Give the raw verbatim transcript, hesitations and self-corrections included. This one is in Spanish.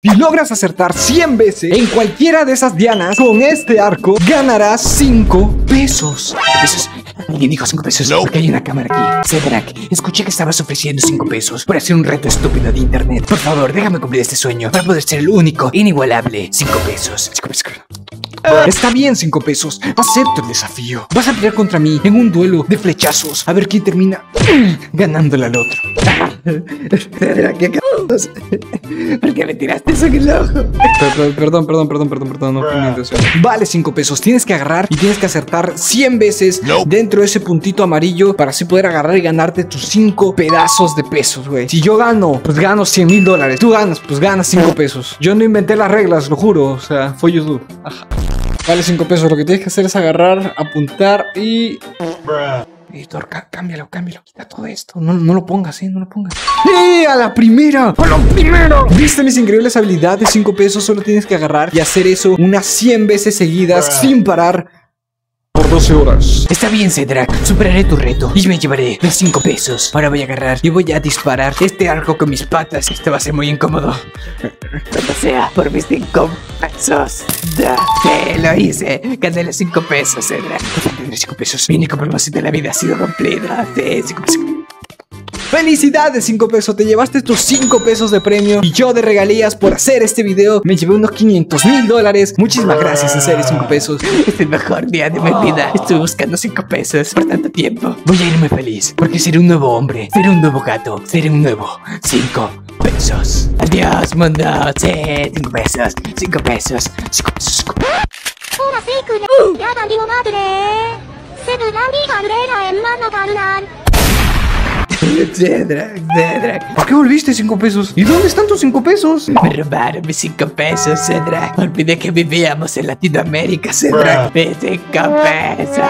Si logras acertar cien veces en cualquiera de esas dianas con este arco, ganarás cinco pesos. ¿Pesos? Alguien dijo cinco pesos. No. Porque hay una cámara aquí. Zedrak, escuché que estabas ofreciendo cinco pesos por hacer un reto estúpido de internet. Por favor, déjame cumplir este sueño para poder ser el único, inigualable. cinco pesos. cinco pesos. Está bien, cinco pesos. Acepto el desafío. Vas a pelear contra mí en un duelo de flechazos. A ver quién termina ganándole al otro. ¿Qué c***os? ¿Por qué me tiraste eso en el ojo? Perdón, perdón, perdón, perdón, perdón. No fue mi intención. Vale, cinco pesos. Tienes que agarrar y tienes que acertar cien veces dentro de ese puntito amarillo para así poder agarrar y ganarte tus cinco pedazos de pesos, güey. Si yo gano, pues gano cien mil dólares. Tú ganas, pues ganas cinco pesos. Yo no inventé las reglas, lo juro. O sea, fue YouTube. Ajá. Vale, cinco pesos. Lo que tienes que hacer es agarrar, apuntar y... Editor, cámbialo, cámbialo. Quita todo esto. No, no lo pongas, ¿eh? No lo pongas. ¡Eh! ¡A la primera! ¡A la primera! ¿Viste mis increíbles habilidades? cinco pesos. Solo tienes que agarrar y hacer eso unas cien veces seguidas sin parar por doce horas. Está bien, Zedrak. Superaré tu reto y me llevaré los cinco pesos. Ahora voy a agarrar y voy a disparar este arco con mis patas. Esto va a ser muy incómodo. Tanto sea por mis cinco pesos. Sí, lo hice. Gané los cinco pesos, Zedrak. cinco pesos. Mi compromiso de la vida ha sido cumplida. Sí, cinco pesos. ¡Felicidades, cinco pesos! Te llevaste tus cinco pesos de premio y yo de regalías por hacer este video. Me llevé unos quinientos mil dólares. Muchísimas gracias, en serio, cinco pesos. Es el mejor día de mi vida. Estuve buscando cinco pesos por tanto tiempo. Voy a irme feliz porque seré un nuevo hombre, seré un nuevo gato, seré un nuevo cinco pesos. Adiós, mundo. Sí, cinco pesos, cinco pesos, cinco pesos, cinco pesos. Zedrak, Zedrak, ¿por qué volviste cinco pesos? ¿Y dónde están tus cinco pesos? Me robaron mis cinco pesos, Zedrak. Olvidé que vivíamos en Latinoamérica, Zedrak. Mis cinco pesos.